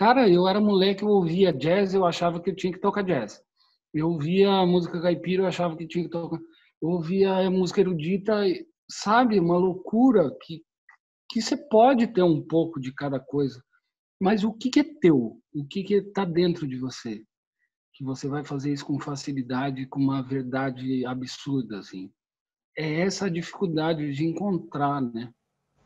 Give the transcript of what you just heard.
Cara, eu era moleque, eu ouvia jazz, eu achava que eu tinha que tocar jazz. Eu ouvia música caipira, eu achava que tinha que tocar. Eu ouvia música erudita, sabe? Uma loucura que você pode ter um pouco de cada coisa. Mas o que é teu? O que está dentro de você? Que você vai fazer isso com facilidade, com uma verdade absurda, assim. É essa a dificuldade de encontrar, né?